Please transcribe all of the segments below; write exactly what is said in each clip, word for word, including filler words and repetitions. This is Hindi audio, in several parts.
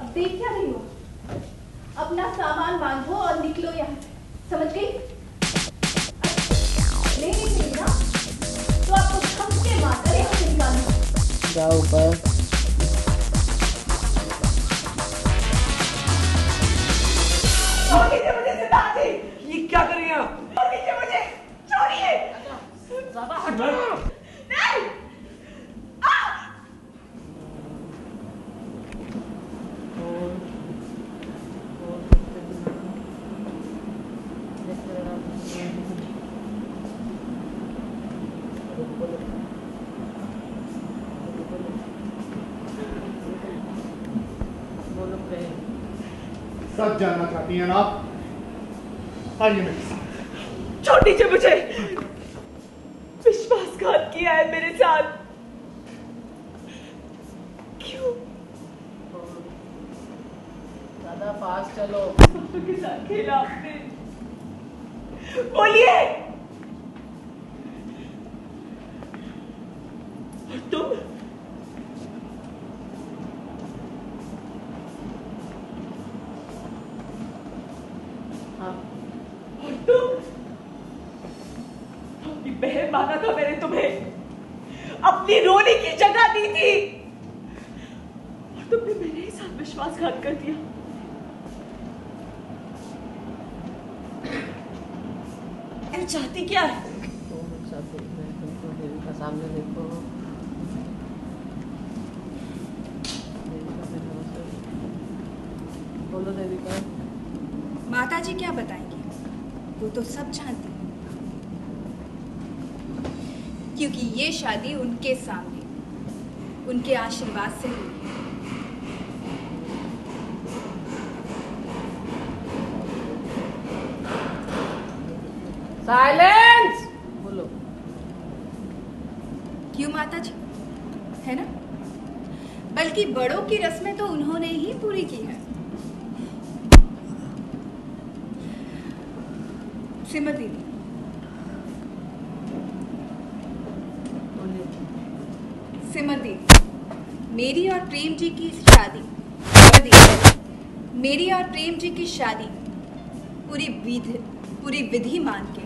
अब देख क्या रही हो? अपना सामान बांधो और निकलो यहाँ से, समझ गई? नहीं निकली ना तो आपको थम के मारकर यहाँ से निकालना। जाओ बस। छोड़ दीजिए मुझे सिद्धार्थी। ये क्या कर रही हैं आप? छोड़ दीजिए मुझे, छोड़िए। ज़्यादा हट। सब जानना चाहती हैं ना आप? आइए मेरे साथ। छोड़ दीजिए मुझे, विश्वासघात किया है मेरे साथ। क्यों? ज़्यादा फास्ट चलो। सबके तो साथ खेला आपने। बोलिए। और तुम? माना था मैंने तुम्हें, अपनी रोने की जगह दी थी और तुमने मेरे ही साथ विश्वासघात कर दिया। मैं चाहती क्या है? तुमको देविका सामने देखो, बोलो देविका। माता जी क्या बताएंगी, वो तो सब जानती, क्योंकि ये शादी उनके सामने उनके आशीर्वाद से हुई है। साइलेंस। बोलो। क्यों माता जी, है ना? बल्कि बड़ों की रस्में तो उन्होंने ही पूरी की है। सिमर दीदी, सिमर दीदी, मेरी और प्रेम जी की शादी, मेरी और प्रेम जी की शादी पूरी विधि पूरी विधि मान के,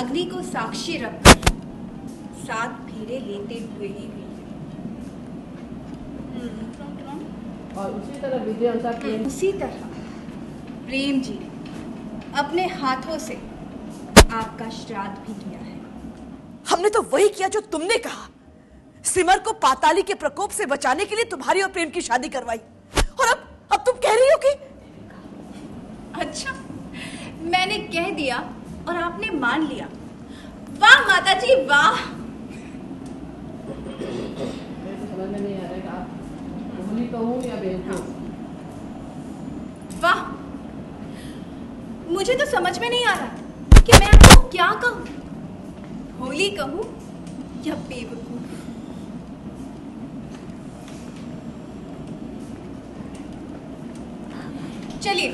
अग्नि को साक्षी रखकर सात फेरे लेते हुए ही हुई। और उसी तरह विधि अनुसार प्रेम उसी तरह प्रेम जी ने अपने हाथों से आपका श्राद्ध भी किया है। हमने तो वही किया जो तुमने कहा। सिमर को पाताली के प्रकोप से बचाने के लिए तुम्हारी और प्रेम की शादी करवाई, और अब अब तुम कह रही हो कि अच्छा मैंने कह दिया और आपने मान लिया। वाह माता जी वाह। समझ में नहीं आ रहा है आप भोली तो हो या बेवकूफ। वाह, मुझे तो समझ में नहीं आ रहा कि मैं आपको क्या कहूँ, भोली कहूँ या बेवकूफ। चलिए,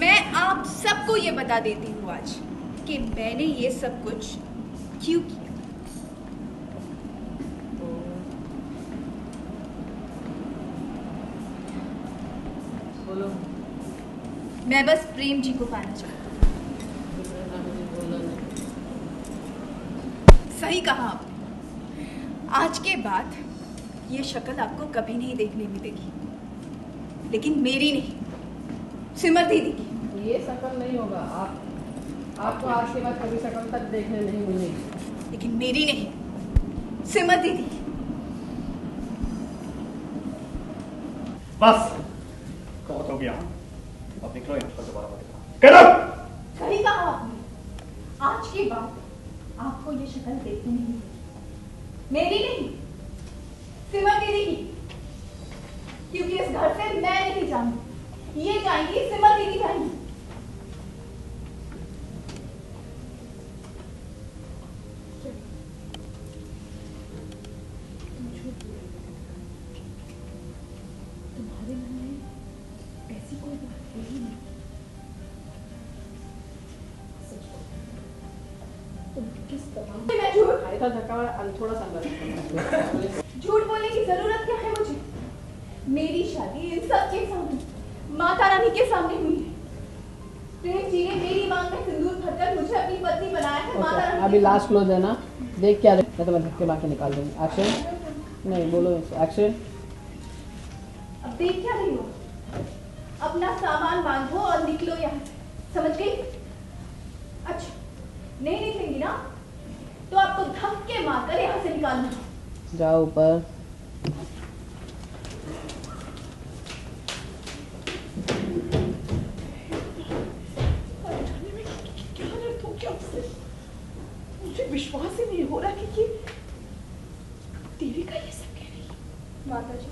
मैं आप सबको ये बता देती हूँ आज कि मैंने ये सब कुछ क्यों किया। बोलो। मैं बस प्रेम जी को पाना चाहती। सही कहा आपने, आज के बाद ये शक्ल आपको कभी नहीं देखने मिलेगी, लेकिन मेरी नहीं, सिमर दीदी की। ये शकल नहीं होगा, आप आपको आज के बाद कभी शकल तक देखने नहीं मिलेगी, लेकिन मेरी नहीं, सिमर दीदी। बस बहुत हो गया, अब निकलो यहाँ से। दोबारा मत करो। सही कहा आपने, आज के बाद आपको ये शकल देखने नहीं मिलेगी, मेरी नहीं, सिमर दीदी की, क्योंकि इस घर से मैं नहीं जाऊंगी। ये जाएंगी सिमर दीदी जाएंगी। तुम्हारे मन में ऐसी कोई बात नहीं है, तुम किस तरह झूठ खाई था, थका थोड़ा सा झूठ बोलने की जरूरत क्या है मुझे? मेरी शादी इन सबके सामने माता रानी के सामने हुई है। प्रेम जी ने मेरी मांग में सिंदूर भरकर मुझे अपनी पत्नी बनाया है। माता रानी अभी लास्ट क्लोज है ना, देख क्या मैं तो बंधक के बाकी निकाल दूंगी। एक्शन नहीं बोलो, एक्शन। अब देख क्या रही हो, अपना सामान बांधो और निकलो यहाँ, समझ गई? अच्छा नहीं निकलेंगी ना तो आपको धक्के मारकर यहाँ से निकालना। जाओ ऊपर। विश्वास ही नहीं हो रहा कि, कि देविका ये सब कह रही है। माता जी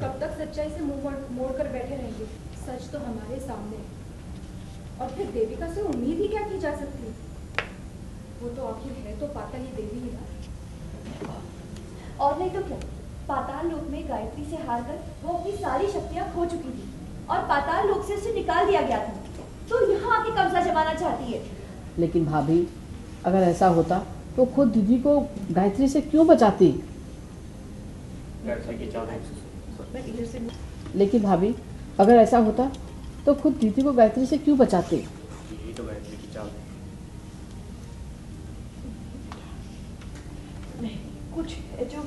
कब तक सच्चाई से मुंह मोड़ कर बैठे रहेंगे? सच तो हमारे सामने है और फिर देविका से उम्मीद ही क्या की जा सकती? वो तो आखिर है तो पाताली देवी ही है, और नहीं तो क्या। पाताल लोक में गायत्री से हारकर वो अपनी सारी शक्तियां खो चुकी थी और पाताल लोक से उसे निकाल दिया गया था, तो यहाँ आके कब्जा जमाना चाहती है। लेकिन भाभी अगर ऐसा होता तो खुद दीदी को गायत्री से क्यों बचाती? लेकिन भाभी अगर ऐसा होता तो खुद दीदी को गायत्री से क्यों बचाती? यही तो गायत्री की चाल है। नहीं, कुछ है जो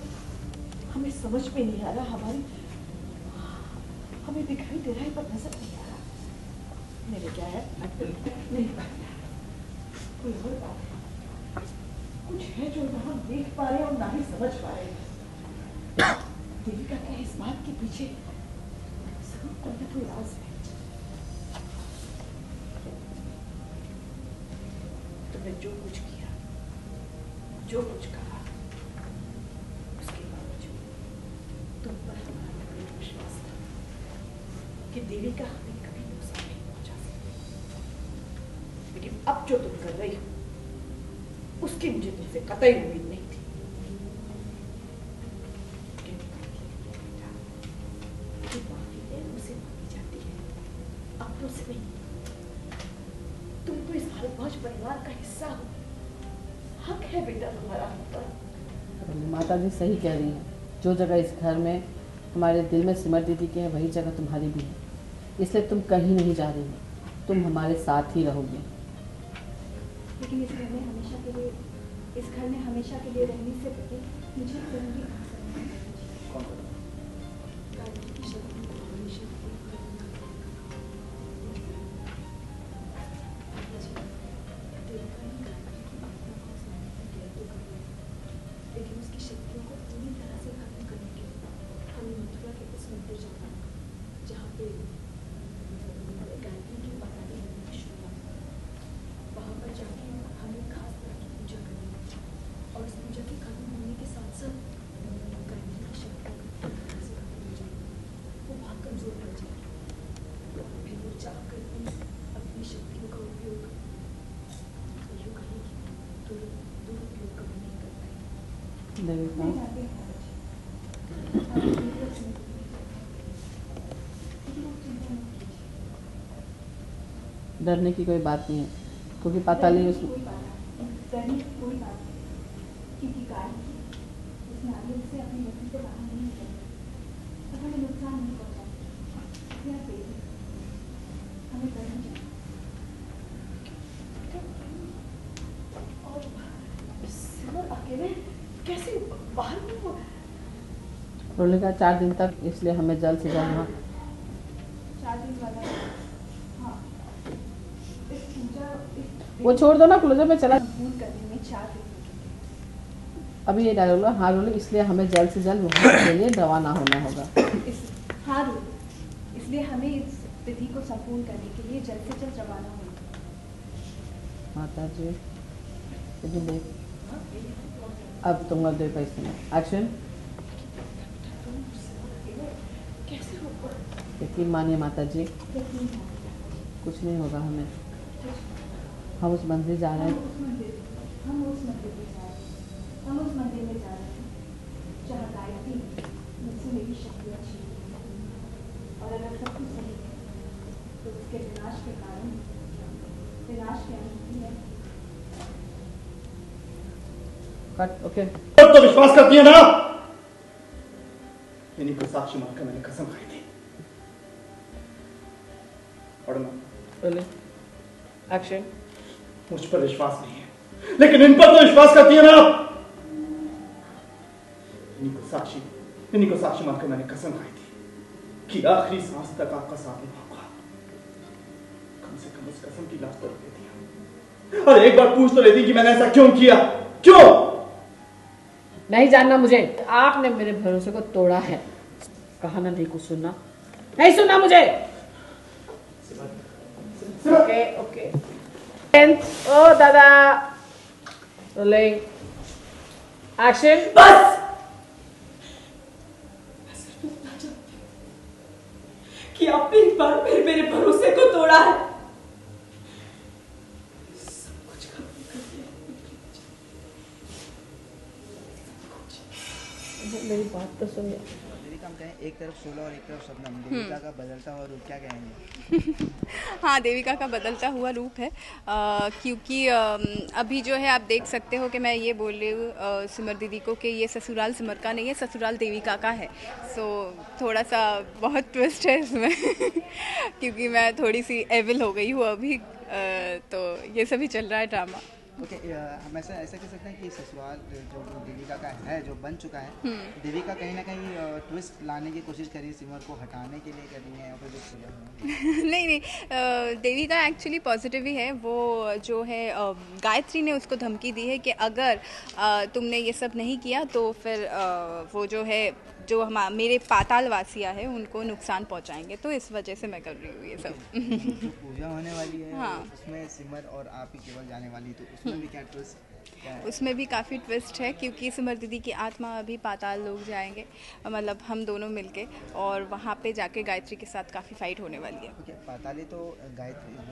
हमें समझ में नहीं आ रहा, हमारी हमें दिखाई दे रहा है पर नजर नहीं आ रहा। मेरे क्या है नहीं, कोई और बात है, कुछ है जो ना देख पा रहे और ना ही समझ पा रहे। देविका का इस बात के पीछे जरूर कोई ना कोई राज है। तुमने जो कुछ किया, जो कुछ कहा, उसके बावजूद तुम पर हमारा पूर्ण विश्वास था कि देविका हमें कभी नुकसान नहीं पहुंचा सकती, लेकिन अब जो तुम कर रही हो उसकी मुझे तुमसे कतई उम्मीद नहीं थी। उसे मांगी जाती है, अपनों से नहीं। तुम तो इस भारतवाज परिवार का हिस्सा हो, हक है बेटा तुम्हारा होता। माता जी सही कह रही हैं, जो जगह इस घर में हमारे दिल में सिमर दीदी की है वही जगह तुम्हारी भी है, इसलिए तुम कहीं नहीं जा रही हो, तुम हमारे साथ ही रहोगे। लेकिन इस घर में हमेशा के लिए इस घर में हमेशा के लिए रहने से पहले मुझे जरूरी लेकिन उसकी शक्तियों को पूरी तरह से खत्म करने के लिए हमें मथुरा के उस मंदिर जाना होगा जहाँ पे गायत्री की पताली की शुरुआत होगी। वहाँ पर जाके और इस पूजा के खत्म होने के साथ साथ गायत्री की शक्ति वो बहुत कमजोर पड़ जाएगी, फिर वो जाकर अपनी शक्तियों का उपयोग दुरुपयोग कभी नहीं कर पाएगी। डरने की कोई बात नहीं है क्योंकि पाताली उसमें क्योंकि गायत्री इस नारियल से अपनी गति से बाहर नहीं निकलती और हमें नुकसान नहीं पहुँचाती, हमें करना चाहिए। और सिमर अकेले कैसे बाहर नहीं? उन्होंने कहा चार दिन तक, इसलिए हमें जल्द से जल्द चार दिन वाला हाँ इस पूजा वो छोड़ दो ना, क्लोजर में चला पूर्ण करने में चार दिन। अभी ये डायलॉग लो, हाँ लो, इसलिए हमें जल्द से जल्द वहाँ के लिए रवाना होना होगा। इस, हाँ लो, इसलिए हमें इस तिथि को संपूर्ण करने के लिए जल्द से जल्द रवाना होगा। माता जी अब तुम लोग दे पैसे में एक्शन। यकीन मानिए माता जी कुछ नहीं होगा हमें, हम उस मंदिर जा रहे हैं, हम उस मंदिर में जा रहे हैं जहाँ गायत्री मुझसे मेरी शक्तियाँ छीन रही हैं और अगर सब कुछ सही है तो उसके विनाश के कारण विनाश की अनुमति है। Cut okay. तो विश्वास करती है ना ನಿನಗೆ ಸಾಕ್ಷಿ ಮಾತ್ರ ನನಗೆ ಕಸಮ ಆಯ್ತು अड़ना एक्शन मुझ पर विश्वास नहीं है लेकिन इन पर तो विश्वास करती है ना। इन्हीं को साक्षी इन्हीं को साक्षी मानकर मैंने कसम खाई थी कि आखिरी सांस तक आपका साथ निभाऊंगा। कम से कम उस कसम की लाज तो रख लेती और एक बार पूछ तो लेती कि मैंने ऐसा क्यों किया। क्यों नहीं जानना मुझे। आपने मेरे भरोसे को तोड़ा है। कहा ना नहीं कुछ सुनना नहीं सुनना मुझे। Okay, okay. And oh dada, rolling. Action. बस। मैं सिर्फ इतना जानती हूँ कि आपने एक बार फिर मेरे भरोसे को तोड़ा है। सब कुछ खत्म कर दिया। मेरी बात तो सुन यार। एक तरफ सोलह और एक तरफ सपनम। देविका का बदलता हुआ रूप क्या कहेंगे? हाँ, देविका का बदलता हुआ रूप है आ, क्योंकि आ, अभी जो है आप देख सकते हो कि मैं ये बोल रही हूँ सिमर दीदी को कि ये ससुराल सिमर का नहीं है, ससुराल देविका का है। सो थोड़ा सा बहुत ट्विस्ट है इसमें क्योंकि मैं थोड़ी सी एविल हो गई हूँ अभी आ, तो ये सभी चल रहा है ड्रामा। ओके okay, हम ऐसा ऐसा कह सकते हैं कि ससुराल जो देविका का है जो बन चुका है देविका कहीं ना कहीं ट्विस्ट लाने की कोशिश करी सिमर को हटाने के लिए करी है या फिर कुछ? नहीं नहीं, देविका एक्चुअली पॉजिटिव ही है। वो जो है गायत्री ने उसको धमकी दी है कि अगर तुमने ये सब नहीं किया तो फिर वो जो है जो हम मेरे पाताल वासिया है उनको नुकसान पहुंचाएंगे, तो इस वजह से मैं कर रही हूँ ये सब। जो पूजा होने वाली है हाँ। उसमें सिमर और आप ही केवल जाने वाली, तो उसमें भी क्या ट्विस्ट क्या है? उसमें भी काफ़ी ट्विस्ट है क्योंकि सिमर दीदी की आत्मा अभी पाताल लोग जाएंगे, मतलब हम दोनों मिलके, और वहाँ पे जाके गायत्री के साथ काफ़ी फाइट होने वाली है। okay, पाताली तो गायत्री जो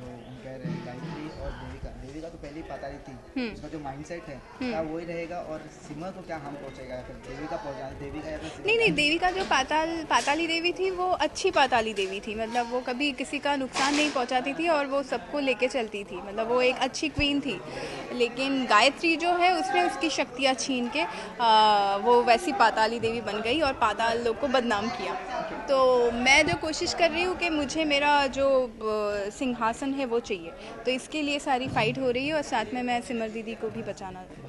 कह रहे हैं गायत्री और देविका देविका तो पहले ही पाताली थी, उसका जो माइंडसेट है क्या वही रहेगा और सिमर को क्या हम पहुँचेगा फिर देविका पहुँचा देविका या फिर? नहीं नहीं, देविका जो पाताल पाताली देवी थी वो अच्छी पाताली देवी थी, मतलब वो कभी किसी का नुकसान नहीं पहुँचाती थी और वो सबको लेके चलती थी, मतलब वो एक अच्छी क्वीन थी। लेकिन गायत्री जो है उसने उसकी शक्तियाँ छीन के आ, वो वैसी पाताली देवी बन गई और पाताल लोग को बदनाम किया। तो मैं जो कोशिश कर रही हूँ कि मुझे मेरा जो सिंहासन है वो चाहिए, तो इसके लिए सारी फाइट हो रही है और साथ में मैं सिमर दीदी को भी बचाना